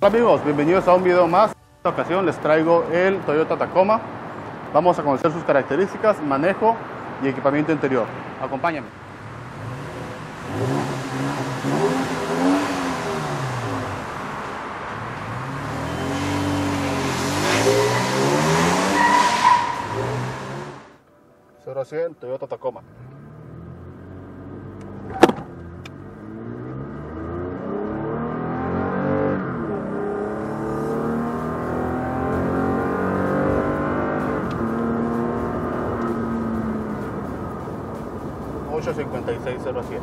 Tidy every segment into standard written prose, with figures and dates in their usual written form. Hola amigos, bienvenidos a un video más. En esta ocasión les traigo el Toyota Tacoma. Vamos a conocer sus características, manejo y equipamiento interior. Acompáñame. Toyota Tacoma. $856,0 a 100.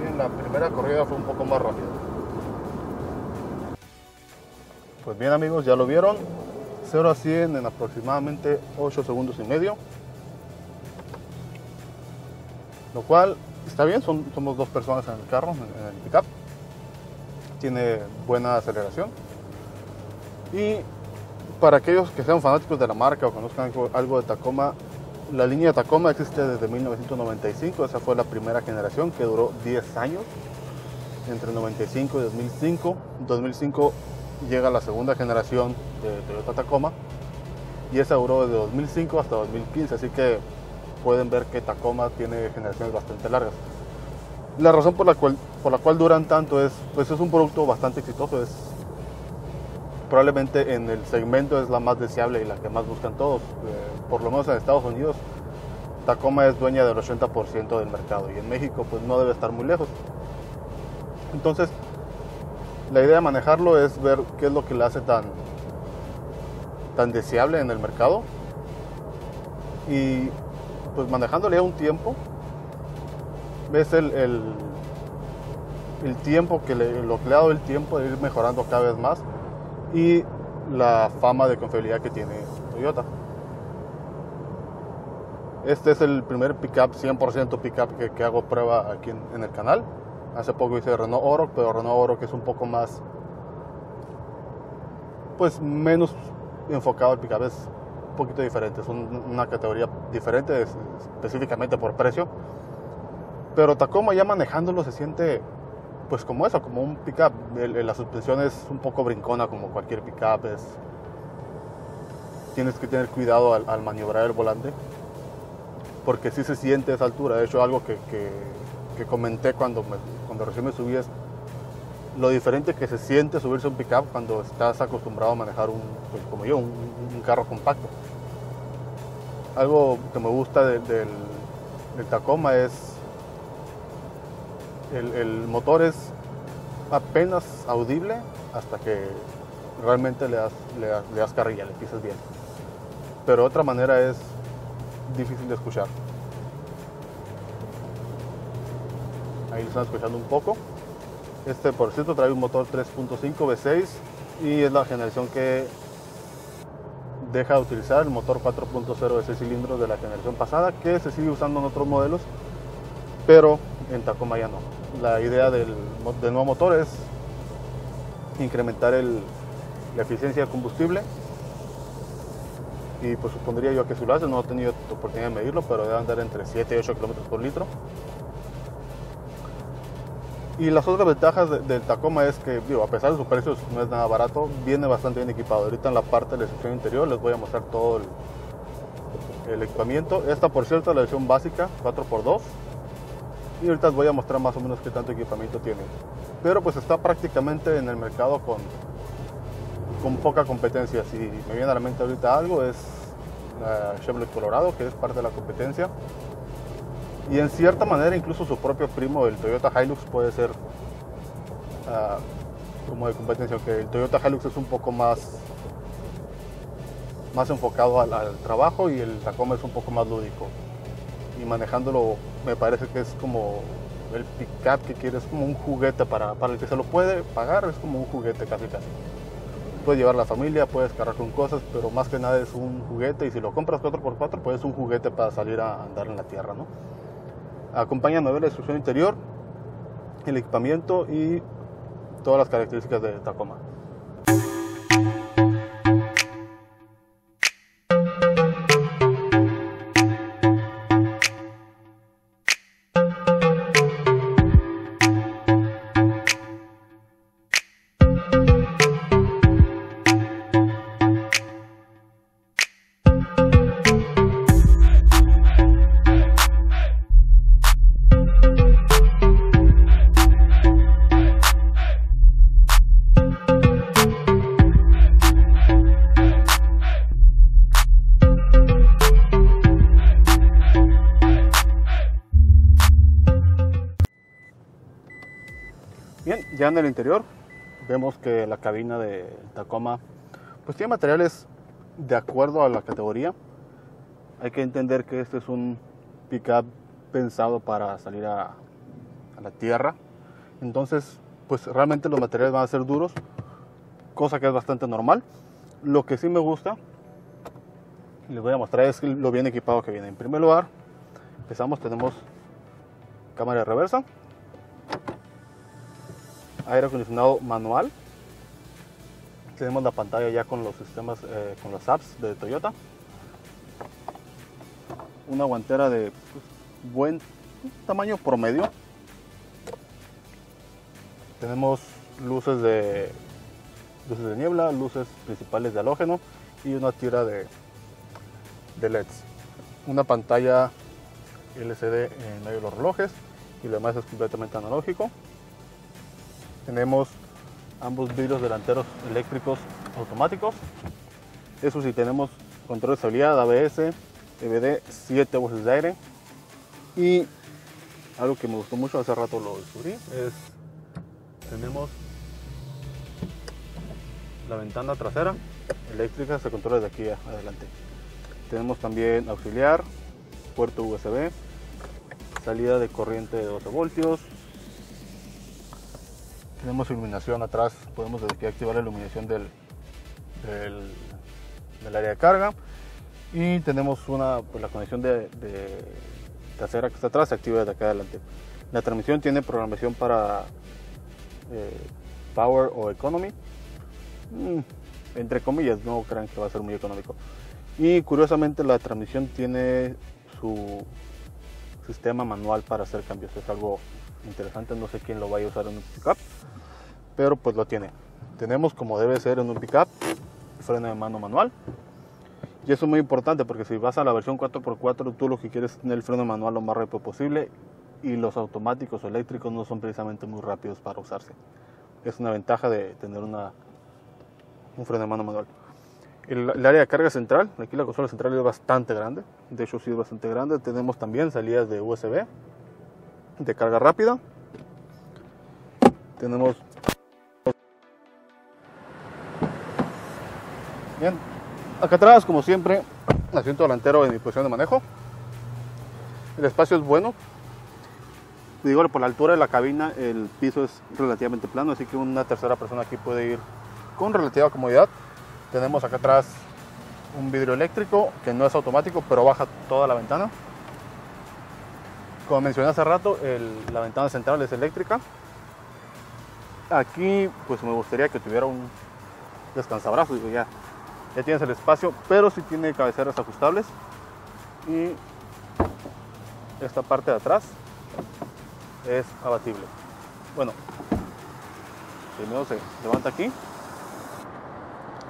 Y en la primera corrida fue un poco más rápido. Pues bien amigos, ya lo vieron, 0 a 100 en aproximadamente 8,5 segundos, lo cual está bien. Somos dos personas en el carro, en el pickup. Tiene buena aceleración, y para aquellos que sean fanáticos de la marca o conozcan algo de Tacoma, la línea Tacoma existe desde 1995, esa fue la primera generación que duró 10 años, entre 95 y 2005. En 2005 llega la segunda generación de Toyota Tacoma, y esa duró desde 2005 hasta 2015, así que pueden ver que Tacoma tiene generaciones bastante largas. La razón por la cual duran tanto es, pues es un producto bastante exitoso, es probablemente en el segmento es la más deseable y la que más buscan todos. Por lo menos en Estados Unidos, Tacoma es dueña del 80% del mercado, y en México pues no debe estar muy lejos. Entonces la idea de manejarlo es ver qué es lo que le hace tan deseable en el mercado, y pues manejándole a un tiempo, ves el tiempo lo que le ha dado el tiempo de ir mejorando cada vez más, y la fama de confiabilidad que tiene Toyota. Este es el primer pickup 100% pickup que hago prueba aquí en el canal. Hace poco hice Renault Oro, pero Renault Oro que es un poco más, pues menos enfocado al pickup, es un poquito diferente, es una categoría diferente, específicamente por precio. Pero Tacoma ya manejándolo se siente pues como eso, como un pickup. La suspensión es un poco brincona como cualquier pickup, tienes que tener cuidado al maniobrar el volante, porque sí se siente esa altura. De hecho, algo que comenté cuando recién me subí es lo diferente que se siente subirse a un pickup cuando estás acostumbrado a manejar pues como yo, un carro compacto. Algo que me gusta del Tacoma es el motor es apenas audible hasta que realmente le das carrilla, le pisas bien, pero de otra manera es difícil de escuchar. Ahí lo están escuchando un poco. Este, por cierto, trae un motor 3.5 V6 y es la generación que deja de utilizar el motor 4.0 de 6 cilindros de la generación pasada, que se sigue usando en otros modelos, pero en Tacoma ya no. La idea del nuevo motor es incrementar la eficiencia de combustible, y pues supondría yo que si lo hace, no he tenido oportunidad de medirlo, pero debe andar entre 7 y 8 km por litro. Y las otras ventajas del Tacoma es que, digo, a pesar de su precio, no es nada barato, viene bastante bien equipado. Ahorita en la parte de la sección interior les voy a mostrar todo el equipamiento. Esta, por cierto, es la versión básica 4x2, y ahorita les voy a mostrar más o menos qué tanto equipamiento tiene, pero pues está prácticamente en el mercado con poca competencia. Si me viene a la mente ahorita algo, es la Chevrolet Colorado, que es parte de la competencia. Y en cierta manera incluso su propio primo, el Toyota Hilux, puede ser como de competencia, aunque el Toyota Hilux es un poco más enfocado al trabajo, y el Tacoma es un poco más lúdico. Y manejándolo me parece que es como el pickup que quieres, como un juguete para el que se lo puede pagar, es como un juguete casi casi. Puedes llevar a la familia, puedes cargar con cosas, pero más que nada es un juguete, y si lo compras 4x4 pues es un juguete para salir a andar en la tierra, ¿no? Acompáñame a ver la instrucción interior, el equipamiento y todas las características de Tacoma. Bien, ya en el interior vemos que la cabina de Tacoma pues tiene materiales de acuerdo a la categoría. Hay que entender que este es un pickup pensado para salir a la tierra, entonces pues realmente los materiales van a ser duros, cosa que es bastante normal. Lo que sí me gusta, les voy a mostrar, es lo bien equipado que viene. En primer lugar, empezamos, tenemos cámara de reversa, aire acondicionado manual, tenemos la pantalla ya con los sistemas, con las apps de Toyota, una guantera de pues buen tamaño promedio, tenemos luces de niebla, luces principales de halógeno y una tira de LEDs, una pantalla LCD en medio de los relojes y lo demás es completamente analógico. Tenemos ambos vidrios delanteros eléctricos automáticos, eso sí, tenemos control de estabilidad, ABS, EBD, 7 bolsas de aire, y algo que me gustó mucho, hace rato lo descubrí, es tenemos la ventana trasera eléctrica, se controla desde aquí adelante. Tenemos también auxiliar, puerto USB, salida de corriente de 12 voltios, tenemos iluminación atrás, podemos desde aquí activar la iluminación del área de carga, y tenemos la conexión de trasera que está atrás, se activa desde acá adelante. La transmisión tiene programación para Power o Economy, entre comillas, no crean que va a ser muy económico. Y curiosamente la transmisión tiene su sistema manual para hacer cambios, es algo interesante, no sé quién lo vaya a usar en un pickup, pero pues lo tiene. Tenemos, como debe ser en un pickup, freno de mano manual, y eso es muy importante porque si vas a la versión 4x4 tú lo que quieres es tener el freno manual lo más rápido posible, y los automáticos o eléctricos no son precisamente muy rápidos para usarse. Es una ventaja de tener un freno de mano manual. El área de carga central, aquí la consola central es bastante grande, de hecho sí es bastante grande. Tenemos también salidas de USB, de carga rápida. Tenemos... Bien, acá atrás como siempre, asiento delantero en mi posición de manejo. El espacio es bueno. Digo, por la altura de la cabina el piso es relativamente plano, así que una tercera persona aquí puede ir con relativa comodidad. Tenemos acá atrás un vidrio eléctrico que no es automático, pero baja toda la ventana. Como mencioné hace rato, la ventana central es eléctrica. Aquí pues me gustaría que tuviera un descansabrazos, digo, ya tienes el espacio, pero sí tiene cabeceras ajustables. Y esta parte de atrás es abatible. Bueno, primero se levanta aquí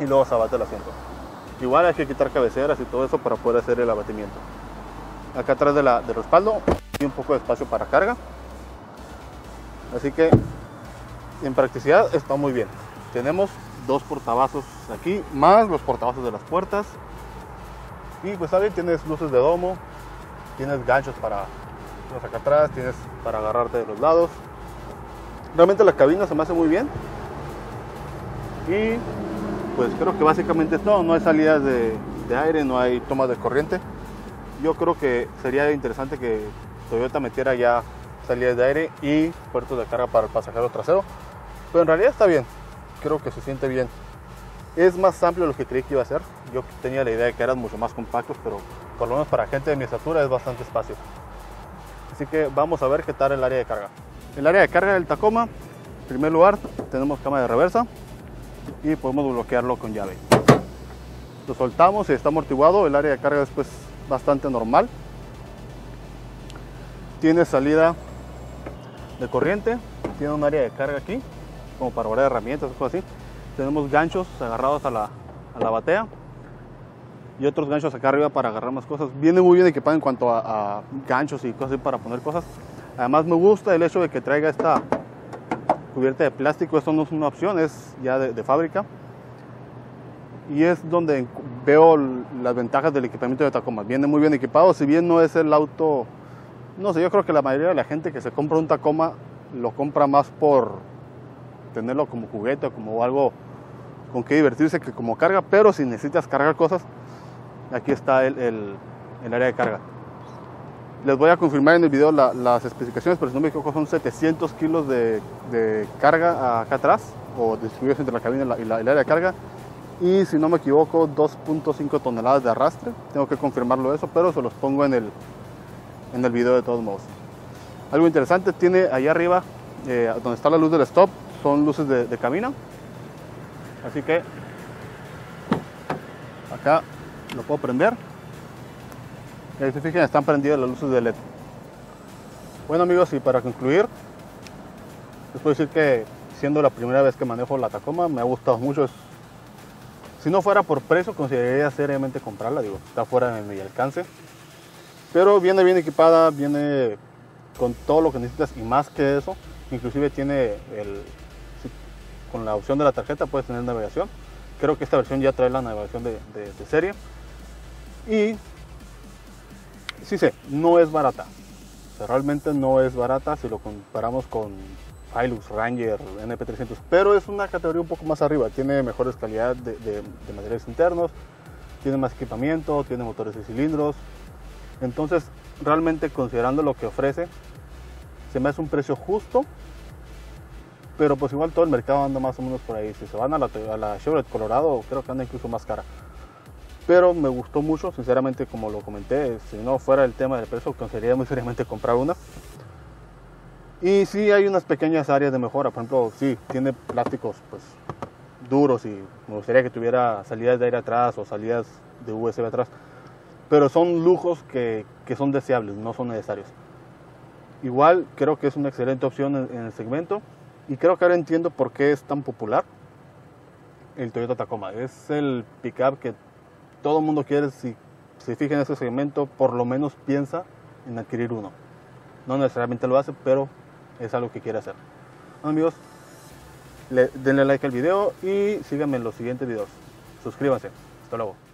y luego se abate el asiento. Igual hay que quitar cabeceras y todo eso para poder hacer el abatimiento. Acá atrás del respaldo hay un poco de espacio para carga, así que en practicidad está muy bien. Tenemos dos portavasos aquí, más los portavasos de las puertas, y pues ahí tienes luces de domo, tienes ganchos para acá atrás, tienes para agarrarte de los lados. Realmente la cabina se me hace muy bien, y pues creo que básicamente es todo. No hay salidas de aire, no hay tomas de corriente. Yo creo que sería interesante que Toyota metiera ya salidas de aire y puertos de carga para el pasajero trasero, pero en realidad está bien, creo que se siente bien. Es más amplio de lo que creí que iba a ser, yo tenía la idea de que eran mucho más compactos, pero por lo menos para gente de mi estatura es bastante espacio. Así que vamos a ver qué tal el área de carga. El área de carga del Tacoma, en primer lugar, tenemos cámara de reversa y podemos bloquearlo con llave. Lo soltamos y está amortiguado. El área de carga es pues bastante normal. Tiene salida de corriente, tiene un área de carga aquí, como para guardar herramientas, cosas así. Tenemos ganchos agarrados a la batea y otros ganchos acá arriba para agarrar más cosas. Viene muy bien equipado en cuanto a ganchos y cosas así para poner cosas. Además me gusta el hecho de que traiga esta cubierta de plástico. Esto no es una opción, es ya de fábrica, y es donde veo las ventajas del equipamiento de Tacoma. Viene muy bien equipado, si bien no es el auto, no sé, yo creo que la mayoría de la gente que se compra un Tacoma lo compra más por tenerlo como juguete o como algo con que divertirse, que como carga. Pero si necesitas cargar cosas, aquí está el área de carga. Les voy a confirmar en el video las especificaciones, pero si no me equivoco son 700 kilos de carga acá atrás, o distribuidos entre la cabina y el área de carga, y si no me equivoco 2.5 toneladas de arrastre. Tengo que confirmarlo eso, pero se los pongo en el video de todos modos. Algo interesante, tiene allá arriba, donde está la luz del stop, son luces de cabina, así que acá lo puedo prender. Y ahí se fijan, están prendidas las luces de LED. Bueno amigos, y para concluir, les puedo decir que siendo la primera vez que manejo la Tacoma, me ha gustado mucho. Si no fuera por precio, consideraría seriamente comprarla, digo, está fuera de mi alcance. Pero viene bien equipada, viene con todo lo que necesitas y más que eso. Inclusive tiene con la opción de la tarjeta puedes tener navegación. Creo que esta versión ya trae la navegación de serie. Y sí sé, no es barata. O sea, realmente no es barata si lo comparamos con Hilux, Ranger, NP300. Pero es una categoría un poco más arriba. Tiene mejores calidad de materiales internos. Tiene más equipamiento, tiene motores de cilindros. Entonces, realmente considerando lo que ofrece, se me hace un precio justo, pero pues igual todo el mercado anda más o menos por ahí. Si se van a la Chevrolet Colorado, creo que anda incluso más cara. Pero me gustó mucho, sinceramente, como lo comenté, si no fuera el tema del precio, consideraría muy seriamente comprar una. Y sí hay unas pequeñas áreas de mejora, por ejemplo, sí, tiene plásticos pues duros y me gustaría que tuviera salidas de aire atrás o salidas de USB atrás. Pero son lujos que son deseables, no son necesarios. Igual creo que es una excelente opción en el segmento. Y creo que ahora entiendo por qué es tan popular el Toyota Tacoma. Es el pickup que todo el mundo quiere. Si se fija en ese segmento, por lo menos piensa en adquirir uno. No necesariamente lo hace, pero es algo que quiere hacer. Bueno, amigos, denle like al video y síganme en los siguientes videos. Suscríbanse. Hasta luego.